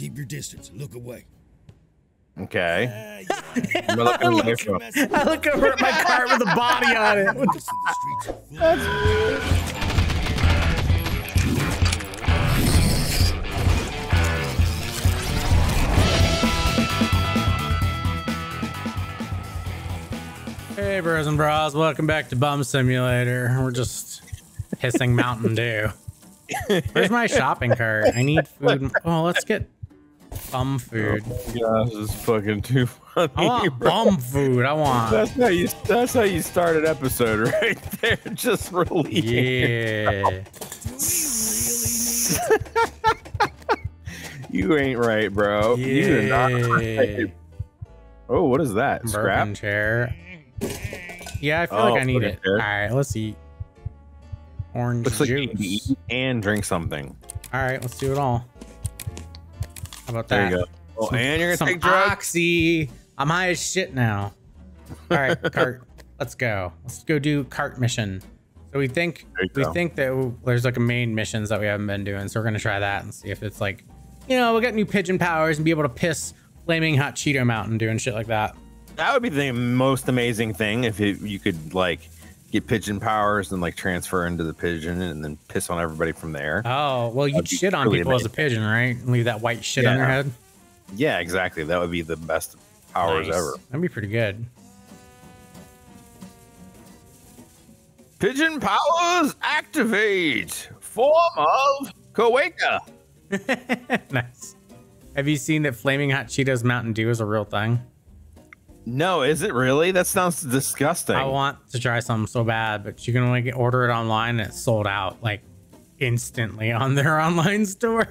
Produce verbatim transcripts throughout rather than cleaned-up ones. Keep your distance. Look away. Okay. Uh, yeah. I, look, I look over at my car with a body on it. That's weird. Hey, bros and bras. Welcome back to Bum Simulator. We're just hissing Mountain Dew. Where's my shopping cart? I need food. Oh, let's get... bum food. Oh yeah, this is fucking too funny. I want bum food. I want. That's how you. That's how you start an episode right there. Just relieving. Yeah. Really you ain't right, bro. Yeah. You are not right. Oh, what is that? Broken Scrap chair. Yeah, I feel oh, like I need it. Chair. All right, let's eat. Orange Looks juice. Like you can eat and drink something. All right, let's do it all. How about that? There you go. Oh, some, and you're gonna take drugs? Oxy. I'm high as shit now. All right, cart. Let's go. Let's go do cart mission. So we think we go. think that there's like a main missions that we haven't been doing. So we're gonna try that and see if it's like, you know, we'll get new pigeon powers and be able to piss Flaming Hot Cheeto Mountain doing shit like that. That would be the most amazing thing if it, you could like get pigeon powers and like transfer into the pigeon and then piss on everybody from there. Oh, well, you'd shit on people as a pigeon, right? Leave that white shit on their head. Yeah, exactly. That would be the best powers ever. That'd be pretty good. Pigeon powers activate. Form of Cloaca. Nice. Have you seen that Flaming Hot Cheetos Mountain Dew is a real thing? No, is it really? That sounds disgusting. I want to try something so bad, but you can only get, order it online and it's sold out like instantly on their online store.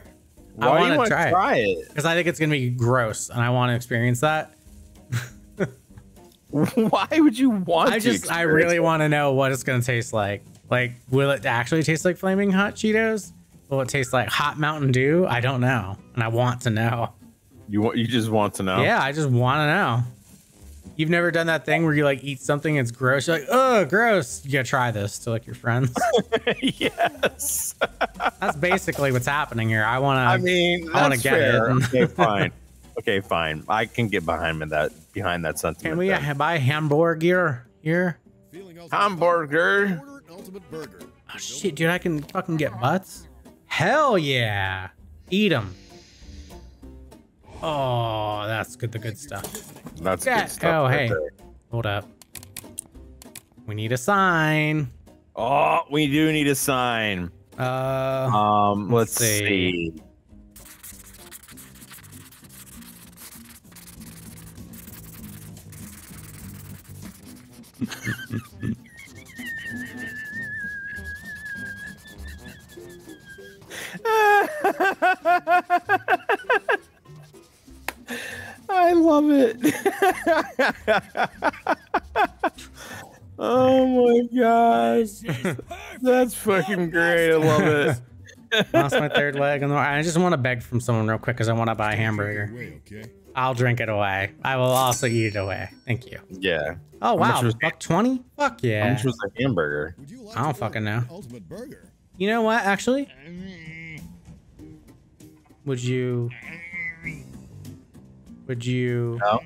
Why I want to try, try it because I think it's going to be gross and I want to experience that. Why would you want I to? I just, I really want to know what it's going to taste like. Like, will it actually taste like Flaming Hot Cheetos? Will it taste like hot Mountain Dew? I don't know. And I want to know. You want, you just want to know? Yeah, I just want to know. You've never done that thing where you like eat something that's gross. You're like, oh, gross. You gotta try this to like your friends. Yes. That's basically what's happening here. I wanna. I mean, I wanna get fair. it. Okay, fine. Okay, fine. I can get behind that. Behind that sentiment. Can we uh, buy hamburger here? Hamburger. Oh shit, dude! I can fucking get butts. Hell yeah! Eat them. Oh, that's good. The good stuff. That's yeah. good stuff. Oh, right hey, there. Hold up. We need a sign. Oh, we do need a sign. Uh, um, let's, let's see. see. I love it. Oh my gosh. That's fucking great. I love it. Lost my third leg. And I just want to beg from someone real quick because I want to buy a hamburger. I'll drink it away. I will also eat it away. Thank you. Yeah. Oh, wow. buck twenty? Fuck yeah. How much was the hamburger? Like I don't fucking know. You know what, actually? Would you... Would you? No.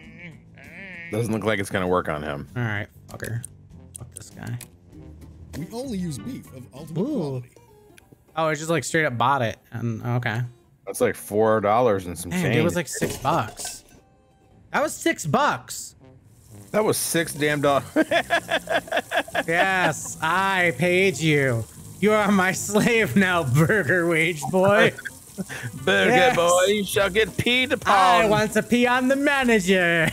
Doesn't look like it's gonna work on him. All right, fucker. Fuck this guy. We only use beef of ultimate Ooh. quality. Oh, I just like straight up bought it, and okay. That's like four dollars and some Dang, change. It was like six bucks. That was six bucks. That was six damn dollars. Yes, I paid you. You are my slave now, burger wage boy. Burger yes. boy, you shall get peed upon. I want to pee on the manager.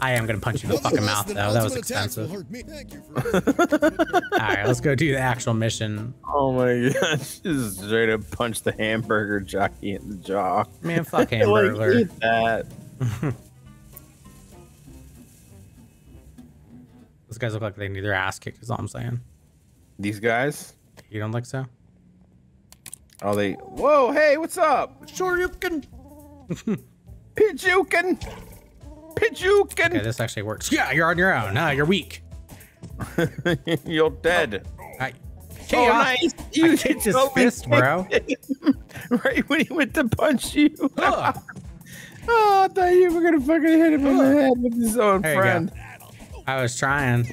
I am gonna punch you in the fucking mouth though. That was expensive. All right, let's go do the actual mission. Oh my gosh, just straight up punch the hamburger jockey in the jaw. Man, fuck hamburger. Like, eat that. Those guys look like they need their ass kicked. Is all I'm saying. These guys? You don't think so? Oh, they. Whoa, hey, what's up? Sure, you can. Pitch, you can. Pitch, you can. Okay, this actually works. Yeah, you're on your own. No, you're weak. You're dead. Oh. I, Chaos. Oh, nice. You hit his fist, bro. Right when he went to punch you. Huh. Oh, I thought you were going to fucking hit him in the head with his own there friend. I was trying.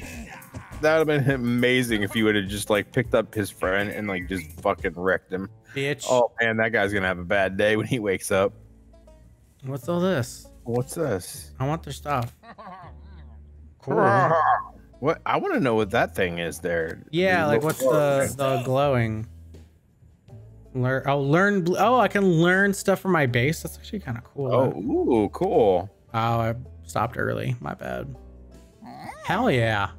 That would have been amazing if you would have just like picked up his friend and like just fucking wrecked him. Bitch. Oh, man, that guy's going to have a bad day when he wakes up. What's all this? What's this? I want their stuff. Cool. What? I want to know what that thing is there. Yeah, like what's the, the glowing? Learn. I'll learn. Oh, I can learn stuff from my base. That's actually kind of cool. Oh, ooh, cool. Oh, I stopped early. My bad. Hell yeah.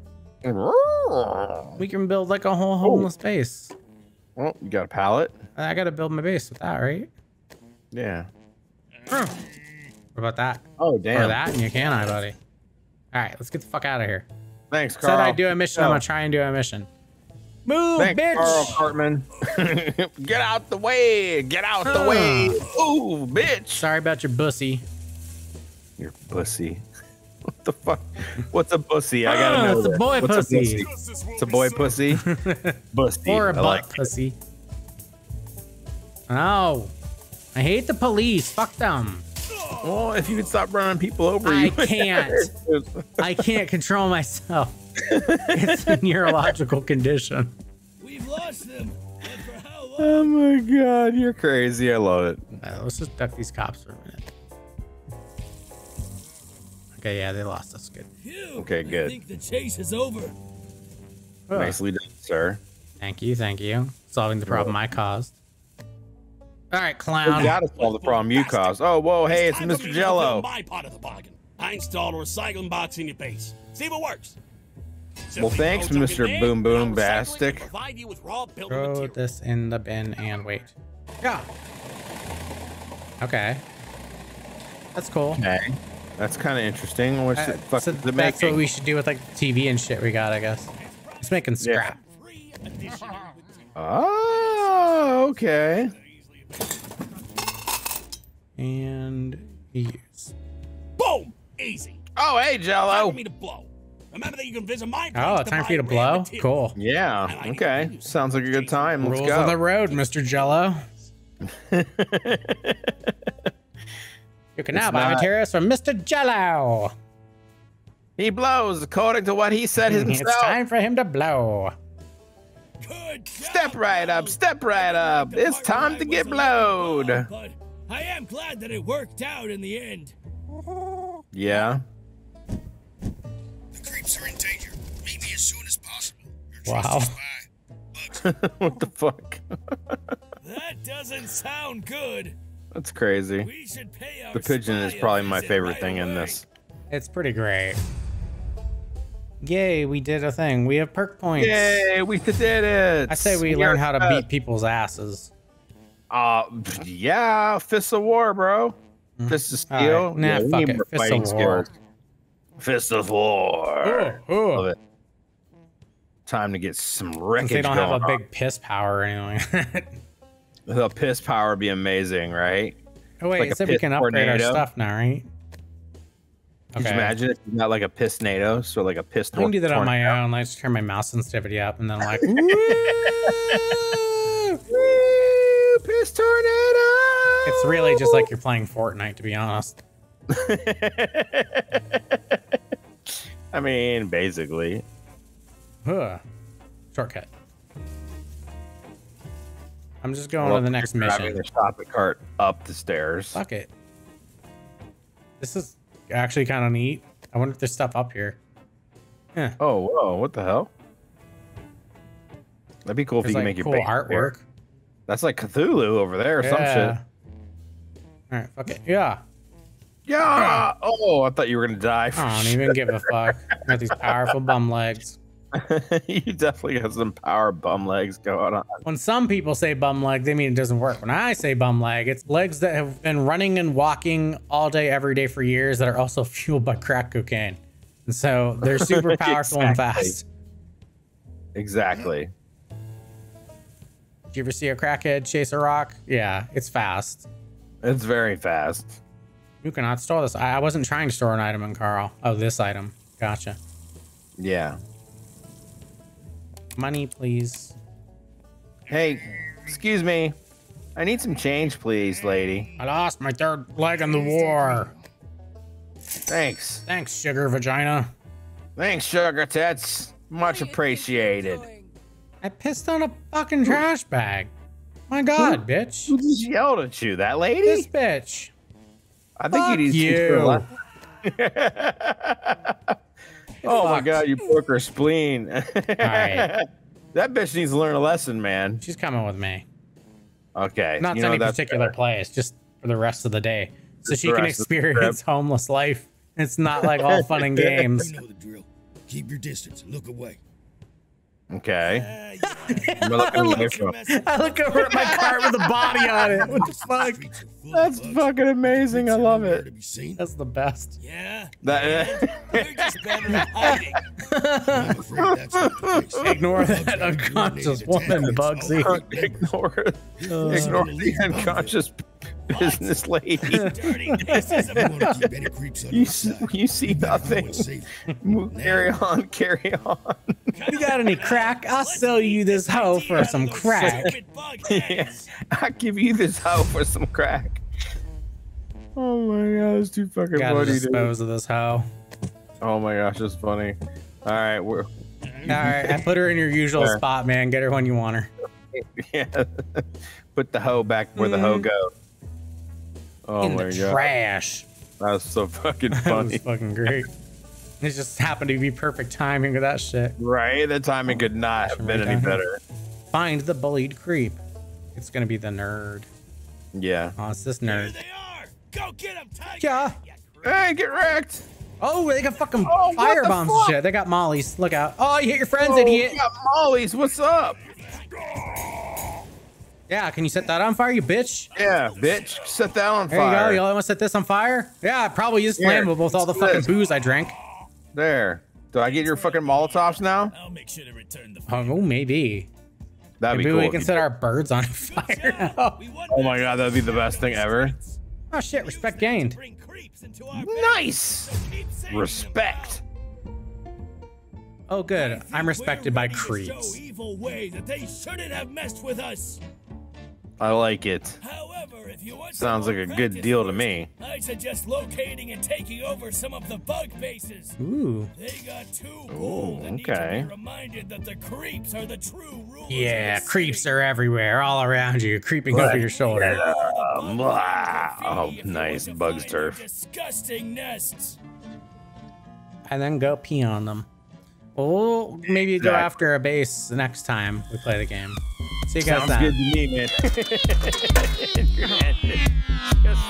We can build like a whole homeless oh. base. Well, you got a pallet. I got to build my base with that, right? Yeah. What about that? Oh, damn. Or that and you can, I buddy. All right, let's get the fuck out of here. Thanks, Carl. Said I do a mission. No. I'm gonna try and do a mission. Move, Thanks, bitch. Carl Cartman. Get out the way. Get out uh. the way. Ooh, bitch. Sorry about your bussy. Your bussy. What the fuck? What's a bussy? I gotta know. It's a boy pussy. It's a boy pussy. Bussy. Or a butt pussy. Oh, I hate the police. Fuck them. Well, if you could stop running people over, you I can't. I can't control myself. It's a neurological condition. We've lost them. For how long? Oh my god, you're crazy. I love it. All right, let's just duck these cops for a minute. Okay, yeah, they lost us. Good. Phew, okay, good. I think the chase is over. Oh. Nicely done, sir. Thank you, thank you. Solving the problem oh. I caused. All right, clown. You gotta solve the problem you caused. Oh, whoa, hey, it's Mister Jello. My part of the bargain. I installed a recycling box in your base. See what works. Well, thanks, Mister Boom Boom Bastic. Throw this in the bin and wait. Yeah. Okay. That's cool. Okay. That's kind of interesting. What's uh, the fuck so the that's making? What we should do with like T V and shit we got, I guess. It's making scrap. Yeah. Oh, okay. And use. Boom! Easy. Oh, hey, Jello. Time for me to blow. Remember that you can visit my. Oh, time for you to blow. Cool. Yeah. Okay. Sounds like a good time. Let's Rules go. on the road, Mister Jello. You can it's now buy not... materials from Mister Jello. He blows according to what he said himself. It's time for him to blow. Good step right up, step right up. It's time to get blowed. But I am glad that it worked out in the end. Yeah. The creeps are in danger. Meet me as soon as possible. Wow. What the fuck? That doesn't sound good. That's crazy. We should pay our the pigeon is probably my favorite right thing away. in this. It's pretty great. Yay, we did a thing. We have perk points. Yay, we did it. I say we yeah, learn how to beat people's asses. Uh, yeah, fists of war, bro. Fists of steel. Right. Nah, yeah, fuck it. Fists of war. Fists of war. Ooh, ooh. Love it. Time to get some wreckage. They don't going have a on. big piss power or anything like that. The piss power would be amazing, right? Oh, wait, like it said we can upgrade tornado. our stuff now, right? Okay. Could you imagine if you got like a piss NATO, so like a piss tornado? I can do that tornado. on my own. I just turn my mouse sensitivity up and then I'm like, woo, woo, piss tornado. It's really just like you're playing Fortnite, to be honest. I mean, basically. Huh. Shortcut. I'm just going to the next mission. The shopping cart up the stairs. Fuck it. This is actually kind of neat. I wonder if there's stuff up here. Huh. Oh, whoa! What the hell? That'd be cool there's if you like can make cool your artwork. There. That's like Cthulhu over there or yeah. some shit. All right, fuck it. Yeah. Yeah. Oh, I thought you were gonna die. I don't sure. even give a fuck. Got these powerful bum legs. You definitely have some power bum legs going on. When some people say bum leg, they mean it doesn't work. When I say bum leg, it's legs that have been running and walking all day, every day for years that are also fueled by crack cocaine. And so they're super powerful exactly. and fast. Exactly. Did you ever see a crackhead chase a rock? Yeah, it's fast. It's very fast. You cannot store this. I wasn't trying to store an item in Carl. Oh, this item. Gotcha. Yeah. Money, please. Hey, excuse me. I need some change, please, lady. I lost my third leg in the war. Thanks. Thanks, sugar vagina. Thanks, sugar tits. Much appreciated. I pissed on a fucking trash bag. My God, who, bitch. Who just yelled at you? That lady? This bitch. I think Fuck you need you. to speak for a Oh my God, you broke her spleen. Right. That bitch needs to learn a lesson, man. She's coming with me. Okay. Not to any particular fair. place, just for the rest of the day. So just she can experience homeless life. It's not like all fun and games. You know the drill. Keep your distance. Look away. Okay. Uh, yeah. I, look, I look over at my cart with a body on it. What the fuck? That's fucking amazing. I love it. That's the best. Yeah. That, uh, just hiding. Ignore that unconscious woman, Bugsy. Ignore, uh, ignore the unconscious business lady. you, see, you see nothing. Carry on, carry on. You got any crack? I'll sell you this hoe for some crack. Yeah, I'll give you this hoe for some crack. Oh my God, it's too fucking funny. Gotta dispose of this hoe. Oh my gosh, that's funny. All right, we're. All right, I put her in your usual sure. spot, man. Get her when you want her. Yeah, put the hoe back where mm. the hoe goes. Oh in my the God. Trash. That was so fucking funny. That was fucking great. It just happened to be perfect timing of that shit. Right? The timing could not have been any better. Find the bullied creep. It's going to be the nerd. Yeah. Oh, it's this nerd. There they are. Go get him, Tiger. Yeah. Hey, get wrecked. Oh, they got fucking oh, firebombs and shit. They got mollies. Look out. Oh, you hit your friends, oh, idiot. You got mollies. What's up? Yeah, can you set that on fire, you bitch? Yeah, bitch. Set that on there fire. There you go. You all want to set this on fire? Yeah, it probably is flammable with all the fucking booze I drank. There. Do I get your fucking Molotovs now? I'll make sure to return the fire. Oh, maybe. That'd maybe be cool. Maybe we can set our birds on fire now. Oh my God, that'd be the best thing ever. Oh shit, respect gained. Nice! Respect. Oh good, I'm respected by creeps. I like it. However, if you want Sounds like a good deal to me. I suggest locating and taking over some of the bug bases. Ooh. They got too cool. Ooh, okay. Reminded that the creeps are the true rulers. Yeah, creeps are everywhere, all around you, creeping what? over your shoulder. Yeah. Oh, nice bugs turf. Disgusting nests. And then go pee on them. Oh, maybe exactly. go after a base the next time we play the game. See you guys. Sounds then. good to me, man.